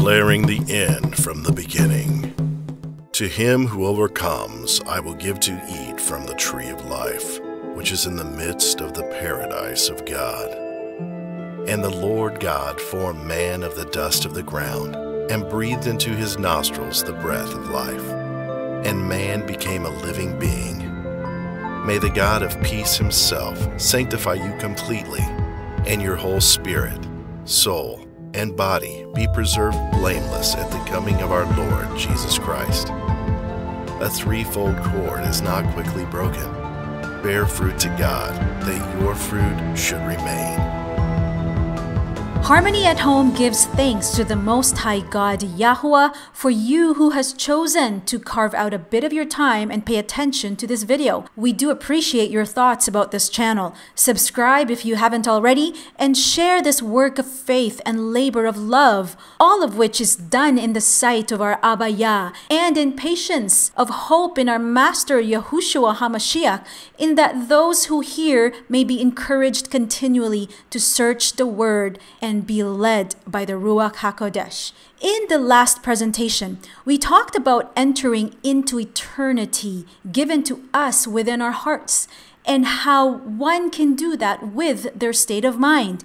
declaring the end from the beginning. To him who overcomes, I will give to eat from the tree of life, which is in the midst of the paradise of God. And the Lord God formed man of the dust of the ground, and breathed into his nostrils the breath of life. And man became a living being. May the God of peace himself sanctify you completely, and your whole spirit, soul, and body be preserved blameless at the coming of our Lord Jesus Christ. A threefold cord is not quickly broken. Bear fruit to God, that your fruit should remain. Harmony at Home gives thanks to the Most High God, Yahuwah, for you who has chosen to carve out a bit of your time and pay attention to this video. We do appreciate your thoughts about this channel. Subscribe if you haven't already, and share this work of faith and labor of love, all of which is done in the sight of our Abba Yah, and in patience of hope in our Master Yahushua Hamashiach, in that those who hear may be encouraged continually to search the Word and be led by the Ruach Hakodesh. In the last presentation, we talked about entering into eternity given to us within our hearts, and how one can do that with their state of mind.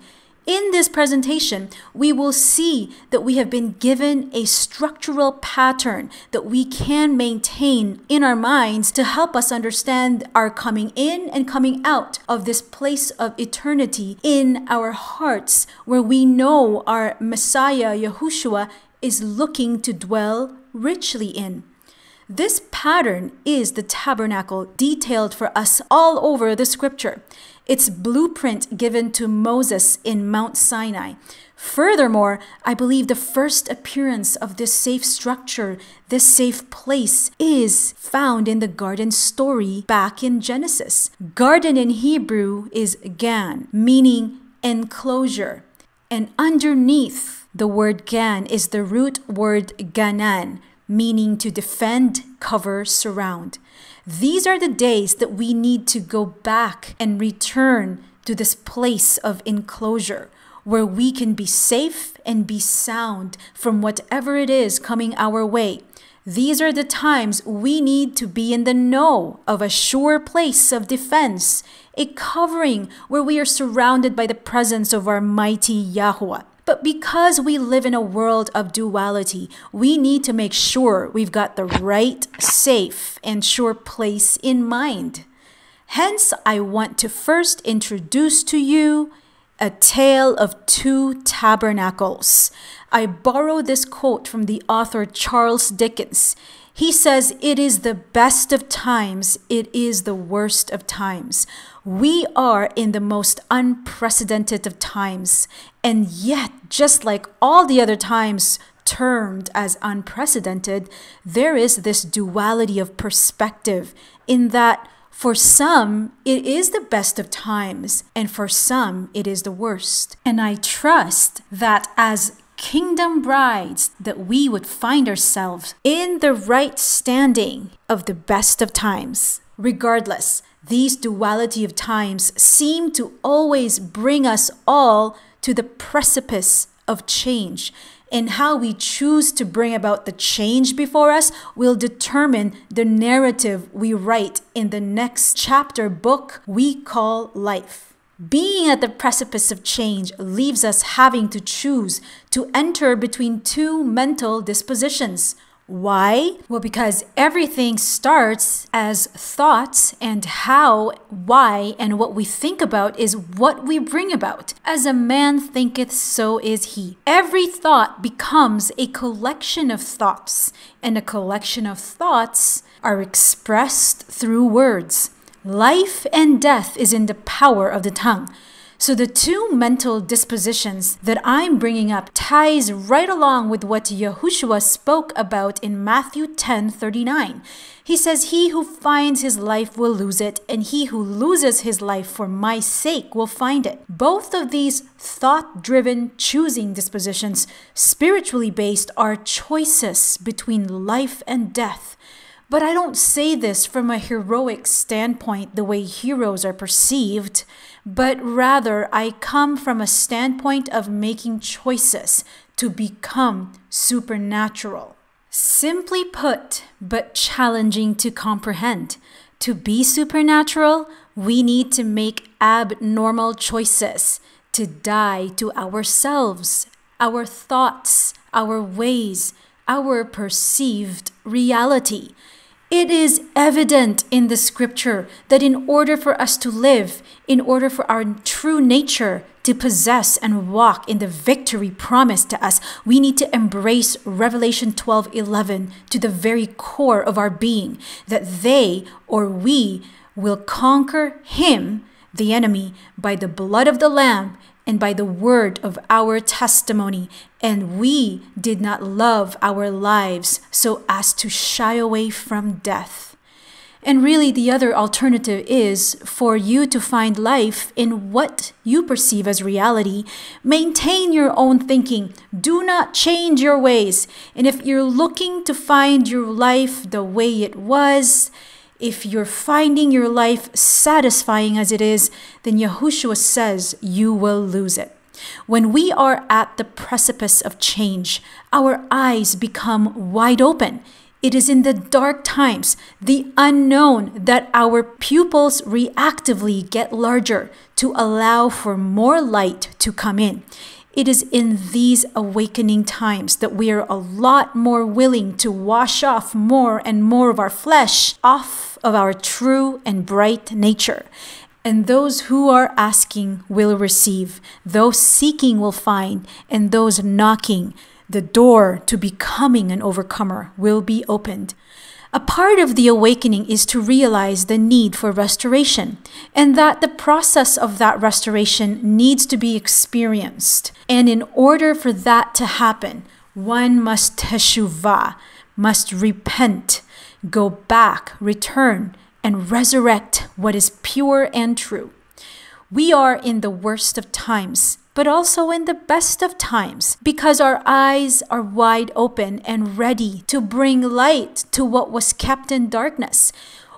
In this presentation, we will see that we have been given a structural pattern that we can maintain in our minds to help us understand our coming in and coming out of this place of eternity in our hearts, where we know our Messiah, Yahushua, is looking to dwell richly in. This pattern is the tabernacle detailed for us all over the scripture. Its blueprint given to Moses in Mount Sinai. Furthermore, I believe the first appearance of this safe structure, this safe place, is found in the garden story back in Genesis. Garden in Hebrew is gan, meaning enclosure. And underneath the word gan is the root word ganan, meaning to defend, cover, surround. These are the days that we need to go back and return to this place of enclosure, where we can be safe and be sound from whatever it is coming our way. These are the times we need to be in the know of a sure place of defense, a covering where we are surrounded by the presence of our mighty Yahuwah. But because we live in a world of duality, we need to make sure we've got the right, safe, and sure place in mind. Hence, I want to first introduce to you a tale of two tabernacles. I borrow this quote from the author Charles Dickens. He says, "It is the best of times, it is the worst of times." We are in the most unprecedented of times, and yet, just like all the other times termed as unprecedented, there is this duality of perspective, in that for some, it is the best of times, and for some, it is the worst. And I trust that as Kingdom brides, that we would find ourselves in the right standing of the best of times. Regardless, these duality of times seem to always bring us all to the precipice of change, and how we choose to bring about the change before us will determine the narrative we write in the next chapter book we call life. Being at the precipice of change leaves us having to choose to enter between two mental dispositions. Why? Well, because everything starts as thoughts, and how, why, and what we think about is what we bring about. As a man thinketh, so is he. Every thought becomes a collection of thoughts, and a collection of thoughts are expressed through words. Life and death is in the power of the tongue. So the two mental dispositions that I'm bringing up ties right along with what Yahushua spoke about in Matthew 10:39. He says, "He who finds his life will lose it, and he who loses his life for my sake will find it." Both of these thought-driven choosing dispositions, spiritually based, are choices between life and death. But I don't say this from a heroic standpoint the way heroes are perceived, but rather I come from a standpoint of making choices to become supernatural. Simply put, but challenging to comprehend, to be supernatural, we need to make abnormal choices, to die to ourselves, our thoughts, our ways, our perceived reality. It is evident in the scripture that in order for us to live, in order for our true nature to possess and walk in the victory promised to us, we need to embrace Revelation 12:11 to the very core of our being, that they, or we, will conquer him, the enemy, by the blood of the Lamb and by the word of our testimony, and we did not love our lives so as to shy away from death. And really, the other alternative is for you to find life in what you perceive as reality. Maintain your own thinking. Do not change your ways. And if you're looking to find your life the way it was, if you're finding your life satisfying as it is, then Yahushua says you will lose it. When we are at the precipice of change, our eyes become wide open. It is in the dark times, the unknown, that our pupils reactively get larger to allow for more light to come in. It is in these awakening times that we are a lot more willing to wash off more and more of our flesh off of our true and bright nature. And those who are asking will receive, those seeking will find, and those knocking, the door to becoming an overcomer will be opened. A part of the awakening is to realize the need for restoration, and that the process of that restoration needs to be experienced. And in order for that to happen, one must teshuvah, must repent, go back, return, and resurrect what is pure and true. We are in the worst of times, but also in the best of times, because our eyes are wide open and ready to bring light to what was kept in darkness.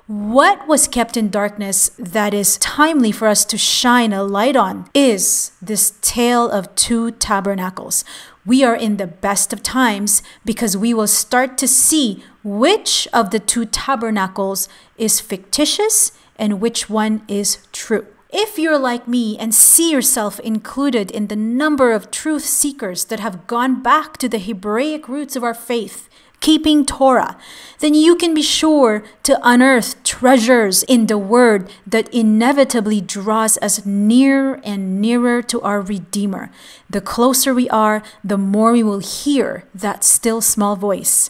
What was kept in darkness that is timely for us to shine a light on is this tale of two tabernacles. We are in the best of times because we will start to see which of the two tabernacles is fictitious and which one is true. If you're like me and see yourself included in the number of truth seekers that have gone back to the Hebraic roots of our faith, keeping Torah, then you can be sure to unearth treasures in the Word that inevitably draws us nearer and nearer to our Redeemer. The closer we are, the more we will hear that still small voice.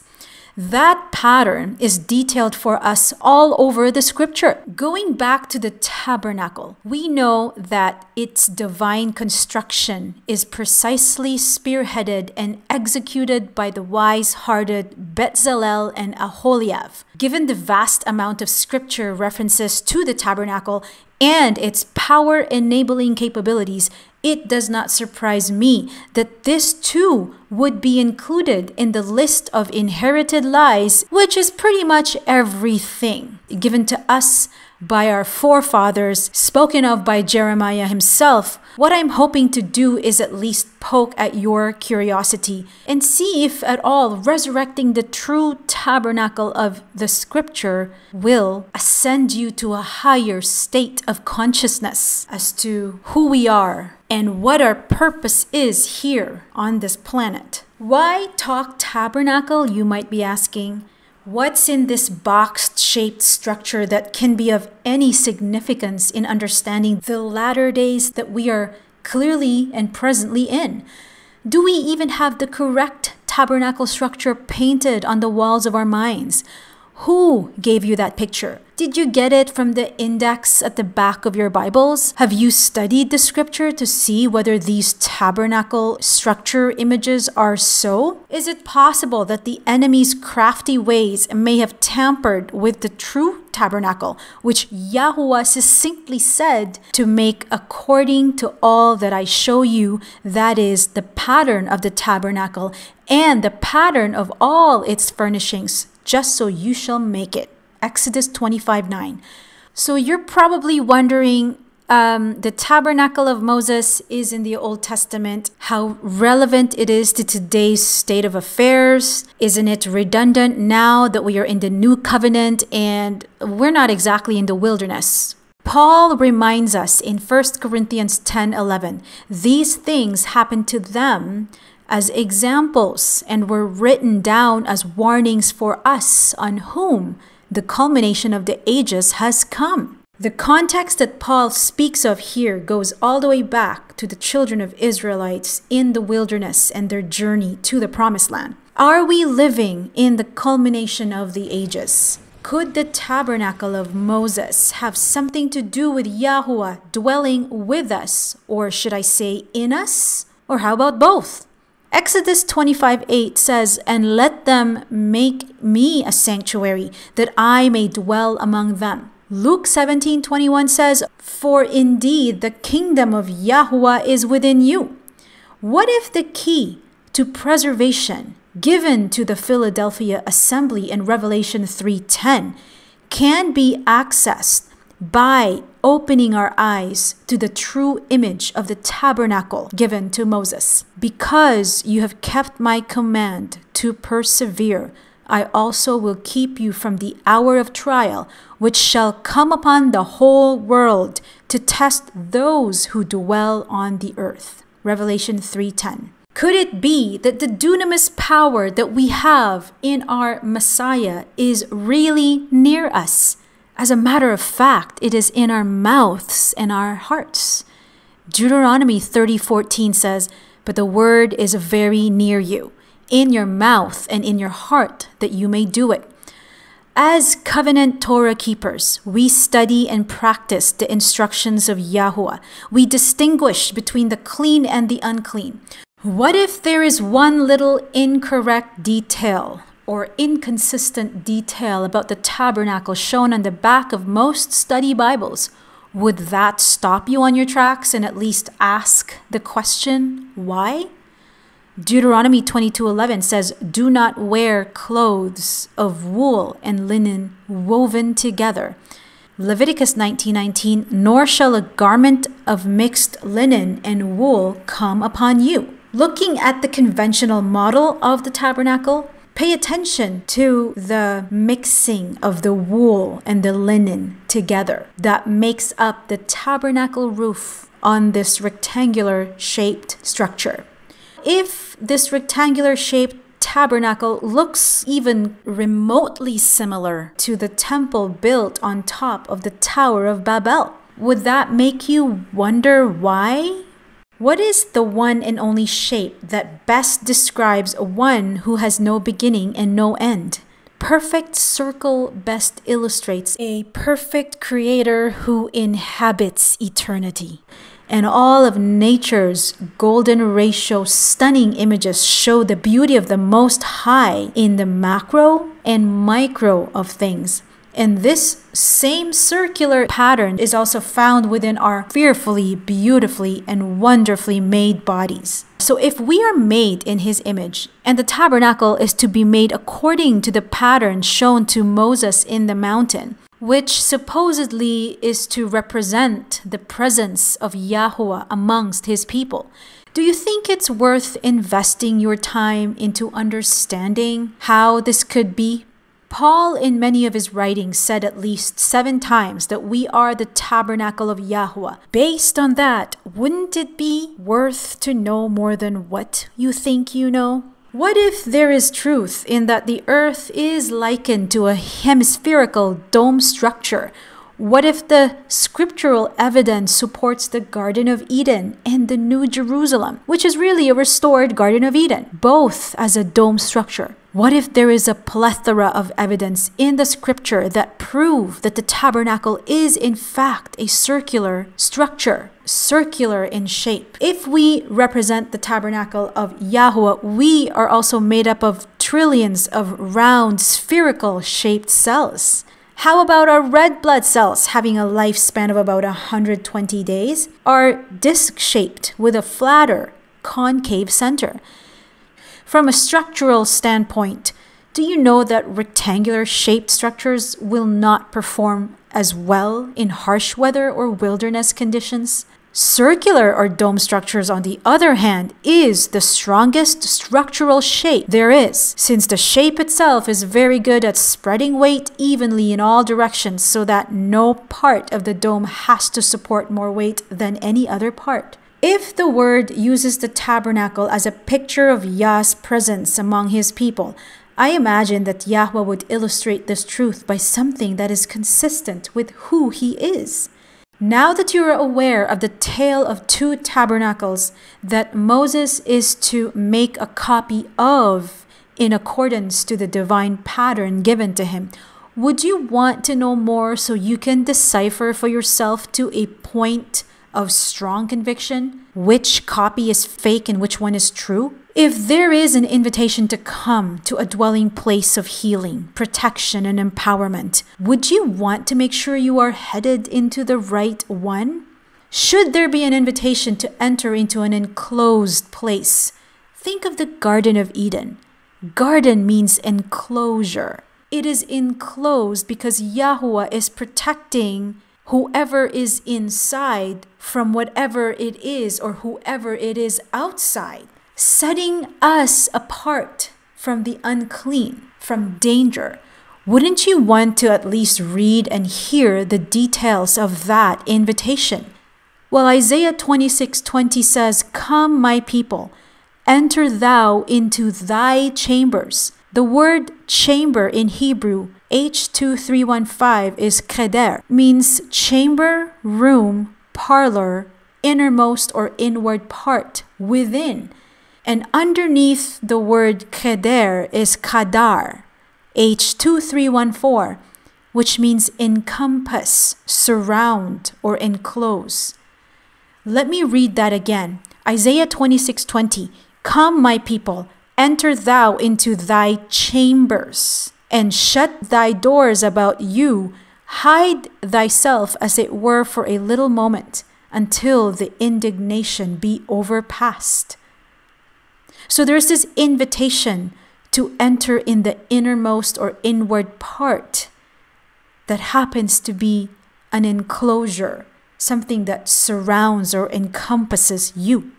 That pattern is detailed for us all over the scripture. Going back to the tabernacle, we know that its divine construction is precisely spearheaded and executed by the wise-hearted Bezalel and Aholiav. Given the vast amount of scripture references to the tabernacle and its power-enabling capabilities, it does not surprise me that this too would be included in the list of inherited lies, which is pretty much everything given to us by our forefathers, spoken of by Jeremiah himself. What I'm hoping to do is at least poke at your curiosity and see if at all resurrecting the true tabernacle of the scripture will ascend you to a higher state of consciousness as to who we are and what our purpose is here on this planet. Why talk tabernacle, you might be asking? What's in this box-shaped structure that can be of any significance in understanding the latter days that we are clearly and presently in? Do we even have the correct tabernacle structure painted on the walls of our minds? Who gave you that picture? Did you get it from the index at the back of your Bibles? Have you studied the scripture to see whether these tabernacle structure images are so? Is it possible that the enemy's crafty ways may have tampered with the true tabernacle, which Yahuwah succinctly said to make according to all that I show you, that is, the pattern of the tabernacle and the pattern of all its furnishings, just so you shall make it. Exodus 25:9. So you're probably wondering, the tabernacle of Moses is in the Old Testament, how relevant it is to today's state of affairs. Isn't it redundant now that we are in the new covenant and we're not exactly in the wilderness? Paul reminds us in 1 Corinthians 10:11, these things happened to them as examples and were written down as warnings for us, on whom the culmination of the ages has come. The context that Paul speaks of here goes all the way back to the children of Israelites in the wilderness and their journey to the promised land. Are we living in the culmination of the ages? Could the tabernacle of Moses have something to do with Yahuwah dwelling with us, or should I say in us? Or how about both? Exodus 25:8 says, "And let them make me a sanctuary, that I may dwell among them." Luke 17:21 says, "For indeed the kingdom of Yahuwah is within you." What if the key to preservation given to the Philadelphia Assembly in Revelation 3:10 can be accessed by opening our eyes to the true image of the tabernacle given to Moses? "Because you have kept my command to persevere, I also will keep you from the hour of trial, which shall come upon the whole world to test those who dwell on the earth." Revelation 3:10. Could it be that the dunamis power that we have in our Messiah is really near us? As a matter of fact, it is in our mouths and our hearts. Deuteronomy 30:14 says, "But the word is very near you, in your mouth and in your heart, that you may do it." As covenant Torah keepers, we study and practice the instructions of Yahuwah. We distinguish between the clean and the unclean. What if there is one little incorrect detail or inconsistent detail about the tabernacle shown on the back of most study Bibles? Would that stop you on your tracks and at least ask the question, why? Deuteronomy 22:11 says, "Do not wear clothes of wool and linen woven together." Leviticus 19:19, "Nor shall a garment of mixed linen and wool come upon you." Looking at the conventional model of the tabernacle, pay attention to the mixing of the wool and the linen together that makes up the tabernacle roof on this rectangular shaped structure. If this rectangular-shaped tabernacle looks even remotely similar to the temple built on top of the Tower of Babel, would that make you wonder why? What is the one and only shape that best describes one who has no beginning and no end? Perfect circle best illustrates a perfect creator who inhabits eternity. And all of nature's golden ratio stunning images show the beauty of the Most High in the macro and micro of things. And this same circular pattern is also found within our fearfully, beautifully, and wonderfully made bodies. So if we are made in His image, and the tabernacle is to be made according to the pattern shown to Moses in the mountain, which supposedly is to represent the presence of Yahuwah amongst His people, do you think it's worth investing your time into understanding how this could be? Paul, in many of his writings, said at least 7 times that we are the tabernacle of Yahuwah. Based on that, wouldn't it be worth to know more than what you think you know? What if there is truth in that the earth is likened to a hemispherical dome structure? What if the scriptural evidence supports the Garden of Eden and the New Jerusalem, which is really a restored Garden of Eden, both as a dome structure? What if there is a plethora of evidence in the scripture that prove that the tabernacle is in fact a circular structure, circular in shape? If we represent the tabernacle of Yahuwah, we are also made up of trillions of round, spherical shaped cells. How about our red blood cells having a lifespan of about 120 days, are disc-shaped with a flatter, concave center? From a structural standpoint, do you know that rectangular-shaped structures will not perform as well in harsh weather or wilderness conditions. Circular or dome structures, on the other hand, is the strongest structural shape there is, since the shape itself is very good at spreading weight evenly in all directions so that no part of the dome has to support more weight than any other part. If the word uses the tabernacle as a picture of Yah's presence among his people, I imagine that Yahweh would illustrate this truth by something that is consistent with who he is. Now that you are aware of the tale of two tabernacles that Moses is to make a copy of in accordance to the divine pattern given to him, would you want to know more so you can decipher for yourself to a point of strong conviction which copy is fake and which one is true? If there is an invitation to come to a dwelling place of healing, protection, and empowerment, would you want to make sure you are headed into the right one? Should there be an invitation to enter into an enclosed place, think of the Garden of Eden. Garden means enclosure. It is enclosed because Yahuwah is protecting whoever is inside from whatever it is or whoever it is outside, setting us apart from the unclean, from danger. Wouldn't you want to at least read and hear the details of that invitation? Well, Isaiah 26:20 says, "Come, my people, enter thou into thy chambers." The word chamber in Hebrew, H2315, is cheder, means chamber, room, parlor, innermost or inward part, within. And underneath the word cheder is kadar, H2314, which means encompass, surround, or enclose. Let me read that again. Isaiah 26:20, "Come, my people, enter thou into thy chambers, and shut thy doors about you, hide thyself as it were for a little moment, until the indignation be overpast." So there's this invitation to enter in the innermost or inward part that happens to be an enclosure, something that surrounds or encompasses you.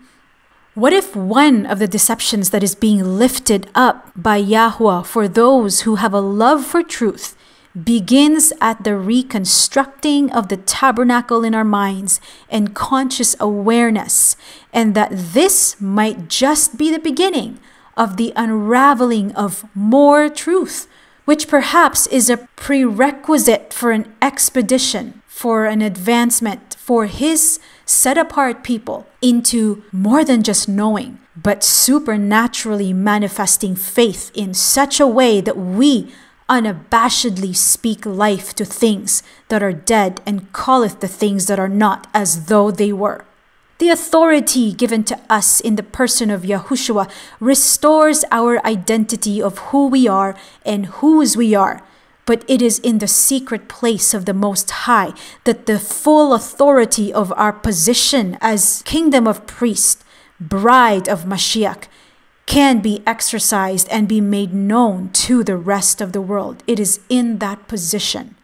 What if one of the deceptions that is being lifted up by Yahuwah for those who have a love for truth begins at the reconstructing of the tabernacle in our minds and conscious awareness, and that this might just be the beginning of the unraveling of more truth, which perhaps is a prerequisite for an expedition, for an advancement, for his set-apart people into more than just knowing, but supernaturally manifesting faith in such a way that we unabashedly speak life to things that are dead and calleth the things that are not as though they were. The authority given to us in the person of Yahushua restores our identity of who we are and whose we are, but it is in the secret place of the Most High that the full authority of our position as kingdom of priest, bride of Mashiach, can be exercised and be made known to the rest of the world. It is in that position.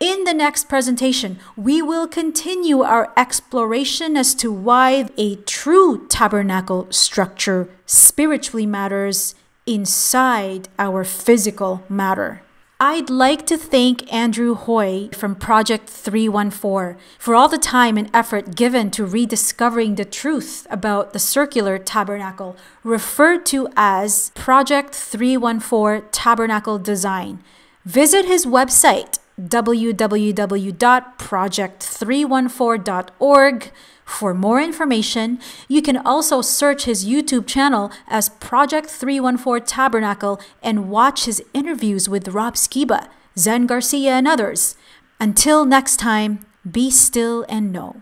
In the next presentation, we will continue our exploration as to why a true tabernacle structure spiritually matters inside our physical matter. I'd like to thank Andrew Hoy from Project 314 for all the time and effort given to rediscovering the truth about the circular tabernacle, referred to as Project 314 Tabernacle Design. Visit his website, www.project314.org, for more information. You can also search his YouTube channel as Project 314 Tabernacle and watch his interviews with Rob Skiba, Zen Garcia, and others. Until next time, be still and know.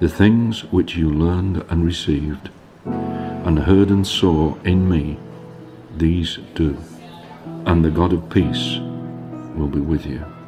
The things which you learned and received and heard and saw in me, these do, and the God of peace will be with you.